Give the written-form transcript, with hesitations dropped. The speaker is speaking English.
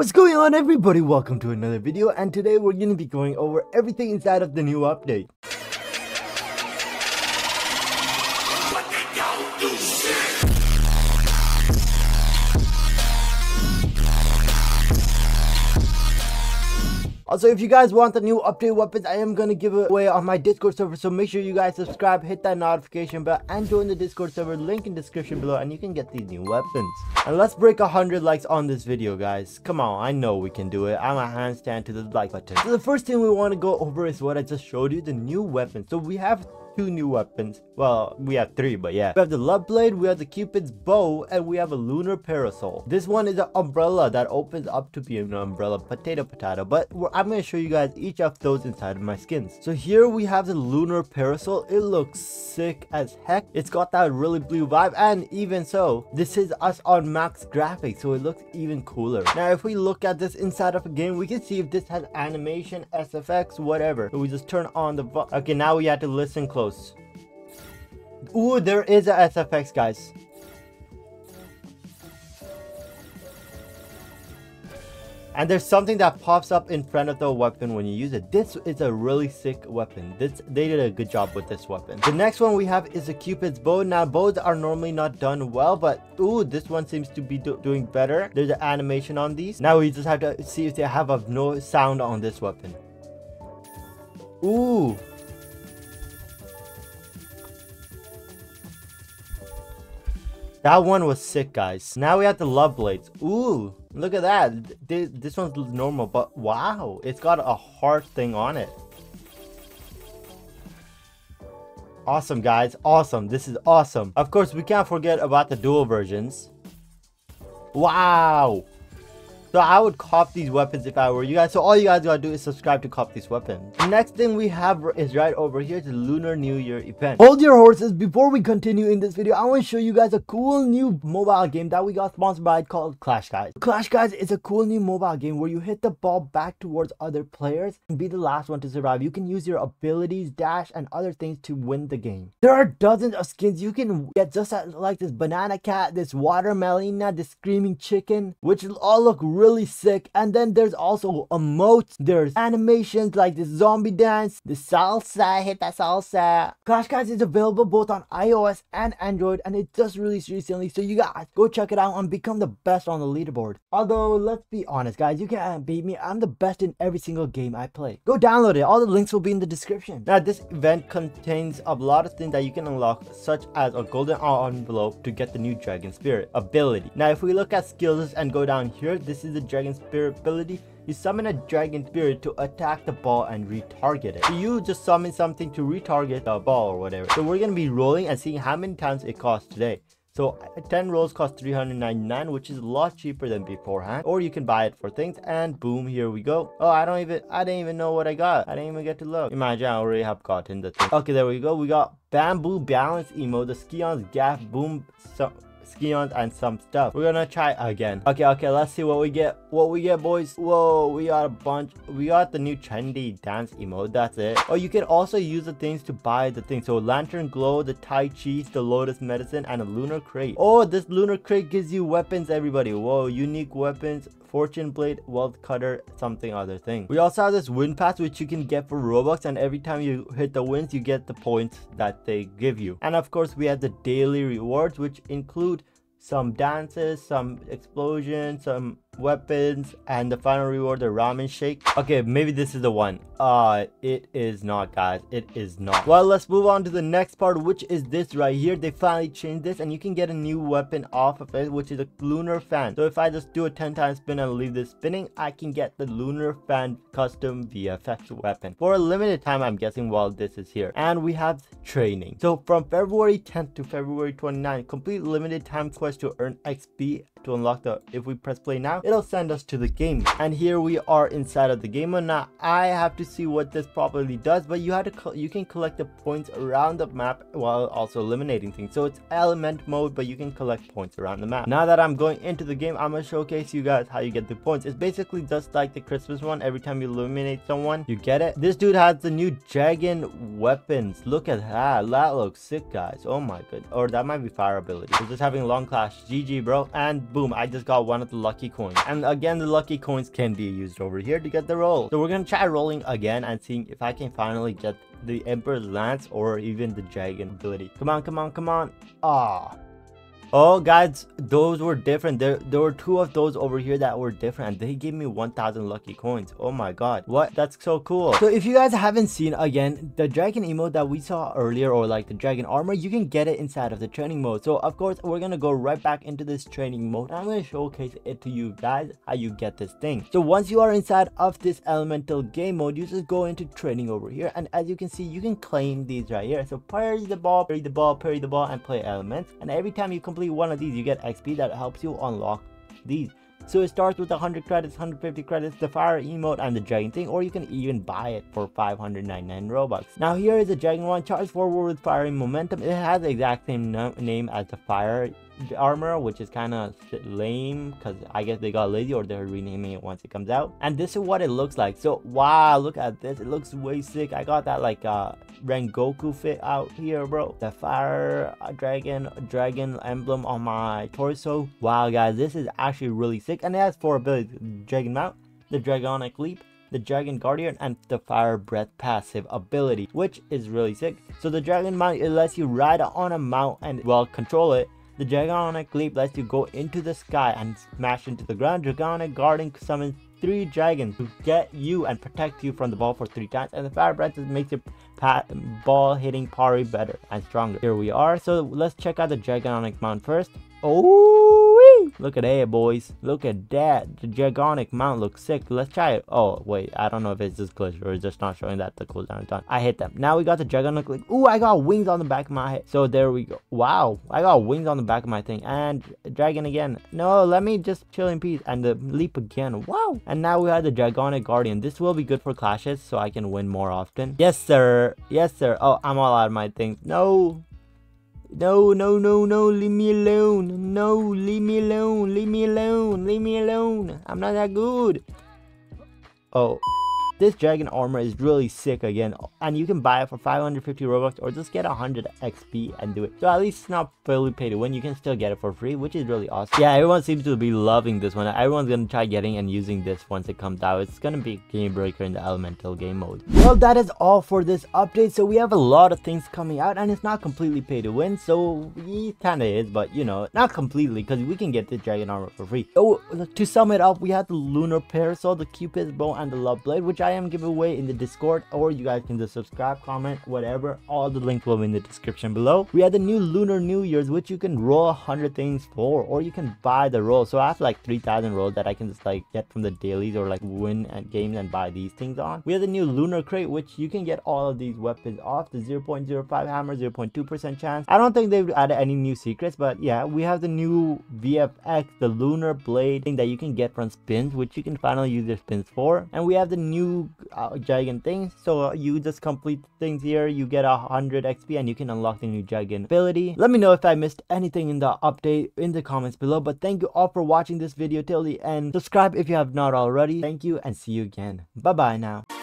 What's going on, everybody? Welcome to another video, and today we're going to be going over everything inside of the new update. Also, if you guys want the new update weapons, I am going to give it away on my Discord server, so make sure you guys subscribe, hit that notification bell, and join the Discord server, link in description below, and you can get these new weapons. And let's break 100 likes on this video, guys. Come on, I know we can do it. I'm a handstand to the like button. So the first thing we want to go over is what I just showed you, the new weapons. So we have two new weapons. Well, we have three, but yeah, we have the Love Blade, we have the Cupid's Bow, and we have a Lunar Parasol. This one is an umbrella that opens up to be an umbrella, potato potato, but I'm going to show you guys each of those inside of my skins. So here we have the Lunar Parasol. It looks sick as heck. It's got that really blue vibe, and even so, this is us on max graphics, so it looks even cooler. Now if we look at this inside of a game, we can see if this has animation, SFX, whatever. So we just turn on the okay, now we have to listen close. Ooh, there is a SFX, guys. And there's something that pops up in front of the weapon when you use it. This is a really sick weapon. They did a good job with this weapon. The next one we have is a Cupid's Bow. Now, bows are normally not done well, but ooh, this one seems to be doing better. There's an animation on these. Now we just have to see if they have no sound on this weapon. Ooh. That one was sick, guys. Now we have the Love Blades. Ooh, look at that. This one's normal, but wow, it's got a heart thing on it. Awesome, guys. Awesome. This is awesome. Of course, we can't forget about the dual versions. Wow. So I would cop these weapons if I were you guys. So all you guys gotta do is subscribe to cop these weapons. The next thing we have is right over here, the Lunar New Year event. Hold your horses. Before we continue in this video, I want to show you guys a cool new mobile game that we got sponsored by called Clash Guys. Clash Guys is a cool new mobile game where you hit the ball back towards other players and be the last one to survive. You can use your abilities, dash, and other things to win the game. There are dozens of skins you can get, just like this banana cat, this watermelon, this screaming chicken, which all look really sick. And then there's also emotes, there's animations like this zombie dance, the salsa, hit that salsa. Clash Guys is available both on iOS and Android, and it just released recently, so you guys go check it out and become the best on the leaderboard. Although let's be honest, guys, you can't beat me. I'm the best in every single game I play. Go download it. All the links will be in the description. Now this event contains a lot of things that you can unlock, such as a golden envelope to get the new Dragon Spirit ability. Now if we look at skills and go down here, this is the Dragon Spirit ability. You summon a dragon spirit to attack the ball and retarget it. So you just summon something to retarget the ball or whatever. So we're gonna be rolling and seeing how many times it costs today. So 10 rolls cost $399, which is a lot cheaper than beforehand, or you can buy it for things. And boom, here we go. Oh, I didn't even know what I got. I didn't even get to look. Imagine I already have gotten the thing. Okay, there we go. We got bamboo balance emote, the Skion's gaff, boom, so Scions, and some stuff. We're gonna try again. Okay, let's see what we get, boys. Whoa, we got a bunch. We got the new trendy dance emote. That's it. Oh, you can also use the things to buy the things. So lantern glow, the tai chi, the lotus medicine, and a lunar crate. Oh, this lunar crate gives you weapons, everybody. Whoa, unique weapons, Fortune Blade, Wealth Cutter, something other thing. We also have this win pass, which you can get for Robux, and every time you hit the wins, you get the points that they give you. And of course, we have the daily rewards, which include some dances, some explosions, some weapons, and the final reward, the ramen shake. Okay, maybe this is the one. It is not, guys. It is not. Well, let's move on to the next part, which is this right here. They finally changed this, and you can get a new weapon off of it, which is a lunar fan. So if I just do a 10 times spin and leave this spinning, I can get the lunar fan custom VFX weapon for a limited time, I'm guessing, while this is here. And we have training. So from February 10th to February 29th, complete limited time quest to earn XP to unlock the, if we press play now, it'll send us to the game. And here we are inside of the game. Now I have to see what this properly does, but you can collect the points around the map while also eliminating things. So it's element mode, but you can collect points around the map. Now that I'm going into the game, I'm gonna showcase you guys how you get the points. It's basically just like the Christmas one. Every time you eliminate someone, you get it. This dude has the new dragon weapons. Look at that. That looks sick, guys. Oh my god. Or that might be fire ability. We're just having long class Clash. GG, bro. And boom, I just got one of the lucky coins. And again, the lucky coins can be used over here to get the roll. So we're gonna try rolling again and seeing if I can finally get the Emperor's Lance or even the Dragon ability. Come on, come on, come on. Ah. Oh guys, those were different. There were two of those over here that were different, and they gave me 1000 lucky coins. Oh my god, what? That's so cool. So if you guys haven't seen, again, the dragon emote that we saw earlier, or like the dragon armor, you can get it inside of the training mode. So of course we're gonna go right back into this training mode, and I'm gonna showcase it to you guys how you get this thing. So once you are inside of this elemental game mode, you just go into training over here, and as you can see, you can claim these right here. So parry the ball, parry the ball, parry the ball, and play elements. And every time you complete one of these, you get XP that helps you unlock these. So it starts with 100 credits, 150 credits, the fire emote, and the dragon thing, or you can even buy it for 599 Robux. Now here is the dragon one, charge forward with fiery momentum. It has the exact same name as the fire armor, which is kind of lame because I guess they got lazy, or they're renaming it once it comes out. And this is what it looks like. So wow, look at this, it looks way sick. I got that like Rengoku fit out here, bro. The fire dragon emblem on my torso. Wow guys, this is actually really sick. And it has 4 abilities: Dragon Mount, the Draconic Leap, the Dragon Guardian, and the Fire Breath passive ability, which is really sick. So the Dragon Mount, it lets you ride on a mount and well control it. The Draconic Leap lets you go into the sky and smash into the ground. Draconic Guarding summons 3 dragons to get you and protect you from the ball for 3 times, and the fire breath makes your ball hitting parry better and stronger. Here we are. So let's check out the Draconic Mount first. Oh, look at that, boys. Look at that. The Draconic Mount looks sick. Let's try it. Oh wait, I don't know if it's just glitch or it's just not showing that the cooldown is done. I hit them. Now we got the Draconic Leap. Ooh, I got wings on the back of my head. So there we go. Wow, I got wings on the back of my thing. And dragon again. No, let me just chill in peace. And the leap again. Wow. And now we have the Draconic Guardian. This will be good for clashes, so I can win more often. Yes, sir. Yes, sir. Oh, I'm all out of my things. No. No, no, no, no, leave me alone. No, leave me alone, leave me alone, leave me alone. I'm not that good. Oh, this dragon armor is really sick again, and you can buy it for 550 Robux or just get 100 XP and do it. So at least it's not fully pay to win. You can still get it for free, which is really awesome. Yeah, everyone seems to be loving this one. Everyone's gonna try getting and using this once it comes out. It's gonna be a game breaker in the elemental game mode. Well, that is all for this update. So we have a lot of things coming out, and it's not completely pay to win. So it kinda is, but you know, not completely, because we can get this dragon armor for free. So to sum it up, we have the lunar parasol, the cupid's bow, and the love blade, which I am giving away in the Discord, or you guys can just subscribe, comment, whatever. All the links will be in the description below. We have the new lunar New Year's, which you can roll 100 things for, or you can buy the roll. So I have like 3,000 rolls that I can just like get from the dailies, or like win at games and buy these things on. We have the new lunar crate, which you can get all of these weapons off. The 0.05 hammer, 0.2% chance. I don't think they've added any new secrets, but yeah, we have the new VFX, the lunar blade thing that you can get from spins, which you can finally use your spins for. And we have the new dragon things. So you just complete things here, you get 100 XP, and you can unlock the new dragon ability. Let me know if I missed anything in the update in the comments below, but thank you all for watching this video till the end. Subscribe if you have not already. Thank you, and see you again. Bye bye now.